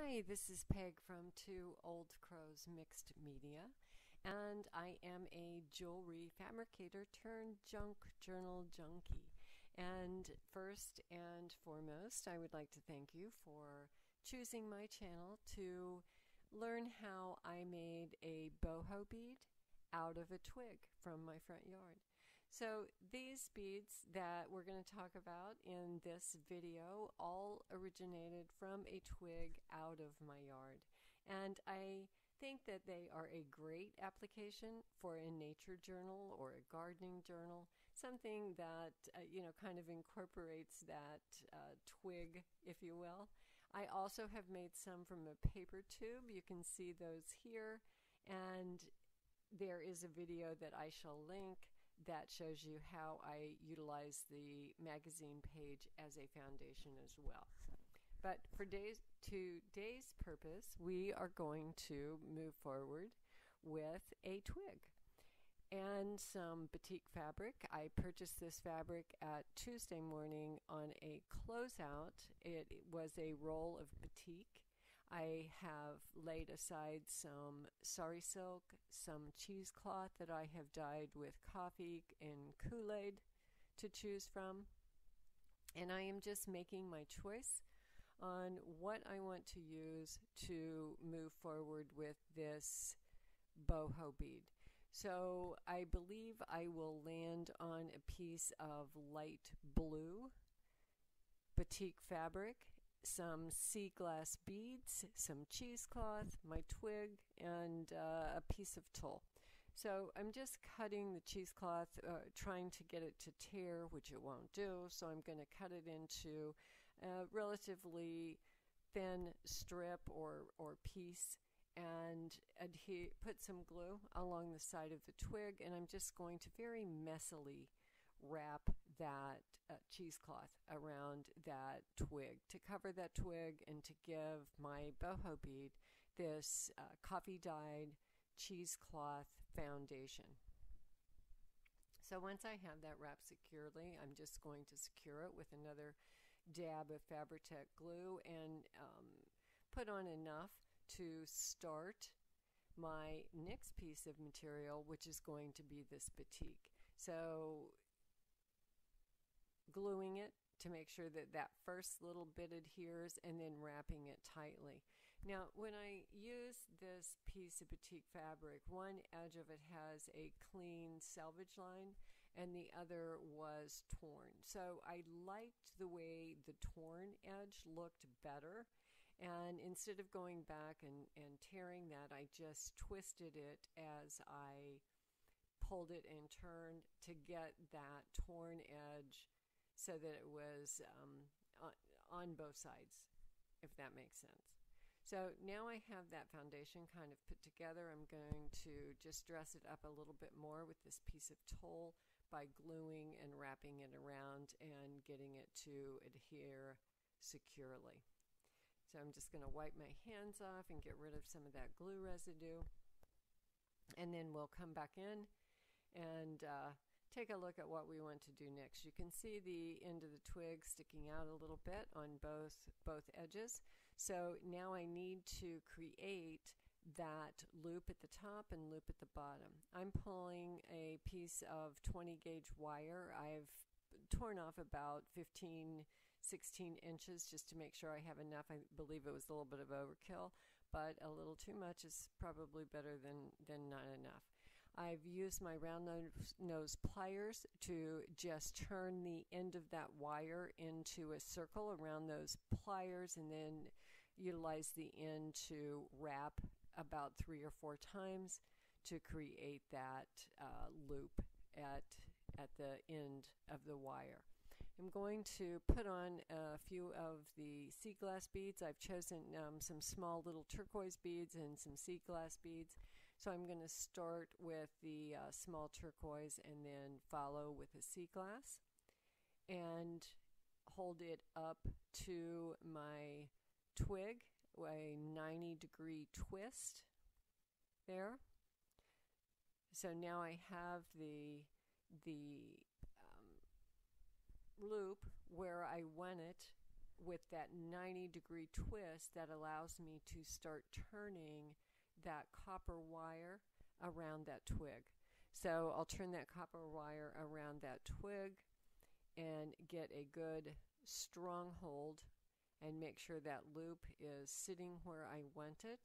Hi, this is Peg from Two Old Crows Mixed Media, and I am a jewelry fabricator turned junk journal junkie. And first and foremost, I would like to thank you for choosing my channel to learn how I made a boho bead out of a twig from my front yard. So these beads that we're going to talk about in this video all originated from a twig out of my yard, and I think that they are a great application for a nature journal or a gardening journal, something that kind of incorporates that twig, if you will. I also have made some from a paper tube. You can see those here, and there is a video that I shall link that shows you how I utilize the magazine page as a foundation as well. But for today's purpose, we are going to move forward with a twig and some batik fabric. I purchased this fabric at Tuesday Morning on a closeout. It was a roll of batik. I have laid aside some sari silk, some cheesecloth that I have dyed with coffee and Kool-Aid to choose from, and I am just making my choice on what I want to use to move forward with this boho bead. So I believe I will land on a piece of light blue batik fabric, some sea glass beads, some cheesecloth, my twig, and a piece of tulle. So I'm just cutting the cheesecloth, trying to get it to tear, which it won't do, so I'm going to cut it into a relatively thin strip or piece and adhere, put some glue along the side of the twig, and I'm just going to very messily wrap that cheesecloth around that twig to cover that twig and to give my boho bead this coffee dyed cheesecloth foundation. So once I have that wrapped securely, I'm just going to secure it with another dab of Fabri-Tech glue and put on enough to start my next piece of material, which is going to be this batik. So gluing it to make sure that that first little bit adheres, and then wrapping it tightly. Now, when I use this piece of batik fabric, one edge of it has a clean selvage line and the other was torn. So I liked the way the torn edge looked better, and instead of going back and tearing that, I just twisted it as I pulled it and turned to get that torn edge so that it was on both sides, if that makes sense. So now I have that foundation kind of put together. I'm going to just dress it up a little bit more with this piece of tulle by gluing and wrapping it around and getting it to adhere securely. So I'm just going to wipe my hands off and get rid of some of that glue residue, and then we'll come back in and take a look at what we want to do next. You can see the end of the twig sticking out a little bit on both edges. So now I need to create that loop at the top and loop at the bottom. I'm pulling a piece of 20 gauge wire. I've torn off about 15-16 inches just to make sure I have enough. I believe it was a little bit of overkill, but a little too much is probably better than not enough. I've used my round nose pliers to just turn the end of that wire into a circle around those pliers, and then utilize the end to wrap about 3 or 4 times to create that loop at the end of the wire. I'm going to put on a few of the sea glass beads. I've chosen some small little turquoise beads and some sea glass beads. So I'm going to start with the small turquoise and then follow with a sea glass and hold it up to my twig, a 90-degree twist there. So now I have the loop where I want it with that 90-degree twist that allows me to start turning that copper wire around that twig. So I'll turn that copper wire around that twig and get a good strong hold and make sure that loop is sitting where I want it.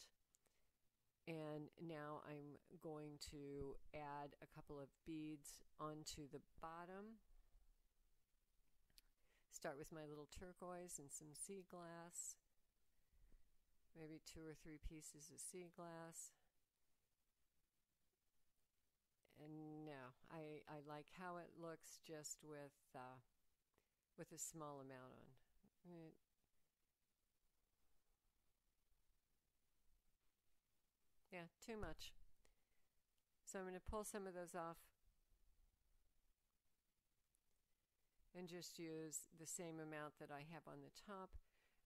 And now I'm going to add a couple of beads onto the bottom. Start with my little turquoise and some sea glass, maybe 2 or 3 pieces of sea glass. And now I like how it looks just with a small amount on. Yeah, too much. So I'm going to pull some of those off and just use the same amount that I have on the top,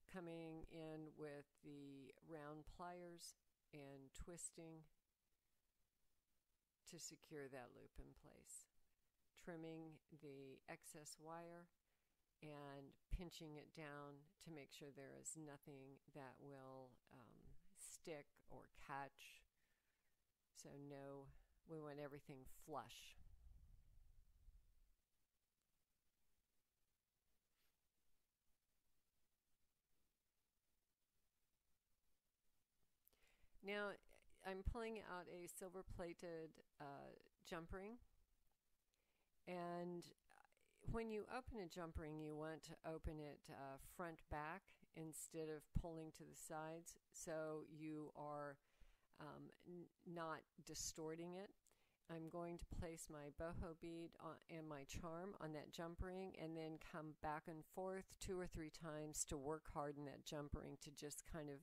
coming in with the round pliers and twisting to secure that loop in place, trimming the excess wire and pinching it down to make sure there is nothing that will stick or catch. So no, we want everything flush. Now I'm pulling out a silver-plated jump ring, and when you open a jump ring, you want to open it front back instead of pulling to the sides, so you are not distorting it. I'm going to place my boho bead and my charm on that jump ring, and then come back and forth 2 or 3 times to work hard in that jump ring to just kind of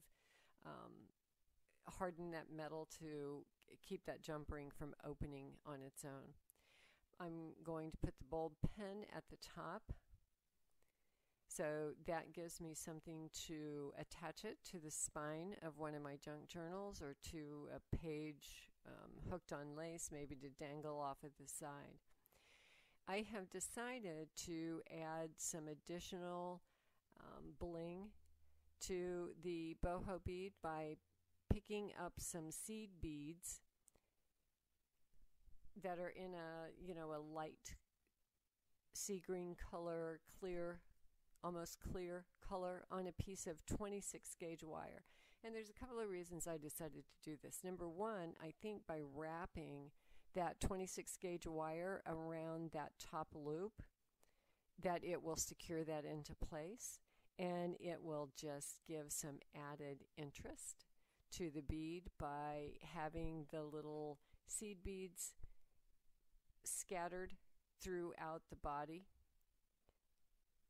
harden that metal to keep that jump ring from opening on its own. I'm going to put the bold pin at the top, so that gives me something to attach it to the spine of one of my junk journals or to a page hooked on lace, maybe to dangle off at the side. I have decided to add some additional bling to the boho bead by picking up some seed beads that are in a, you know, a light sea green color, clear, almost clear color on a piece of 26-gauge wire. And there's a couple of reasons I decided to do this. Number one, I think by wrapping that 26-gauge wire around that top loop, that it will secure that into place, and it will just give some added interest to the bead by having the little seed beads scattered throughout the body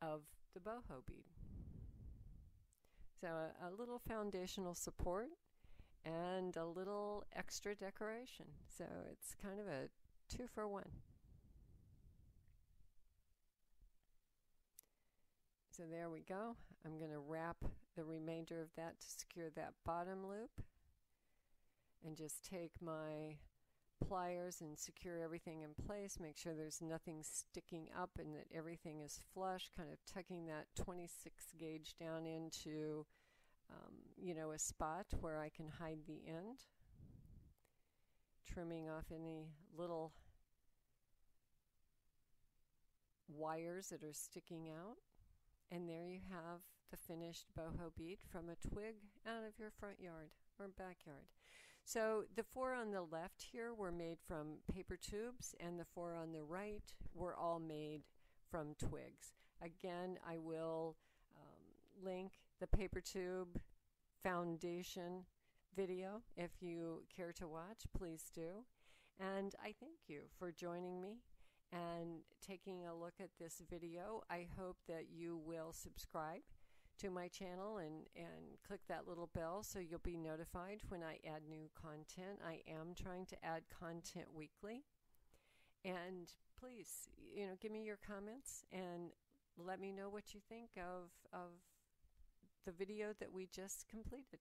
of the boho bead. So a little foundational support and a little extra decoration. So it's kind of a 2-for-1. So there we go. I'm going to wrap the remainder of that to secure that bottom loop, and just take my pliers and secure everything in place. Make sure there's nothing sticking up and that everything is flush, kind of tucking that 26 gauge down into you know, a spot where I can hide the end, trimming off any little wires that are sticking out. And there you have the finished boho bead from a twig out of your front yard or backyard. So the 4 on the left here were made from paper tubes, and the 4 on the right were all made from twigs. Again, I will link the paper tube foundation video if you care to watch, please do. And I thank you for joining me and taking a look at this video. I hope that you will subscribe to my channel and click that little bell so you'll be notified when I add new content. I am trying to add content weekly. And please, you know, give me your comments and let me know what you think of the video that we just completed.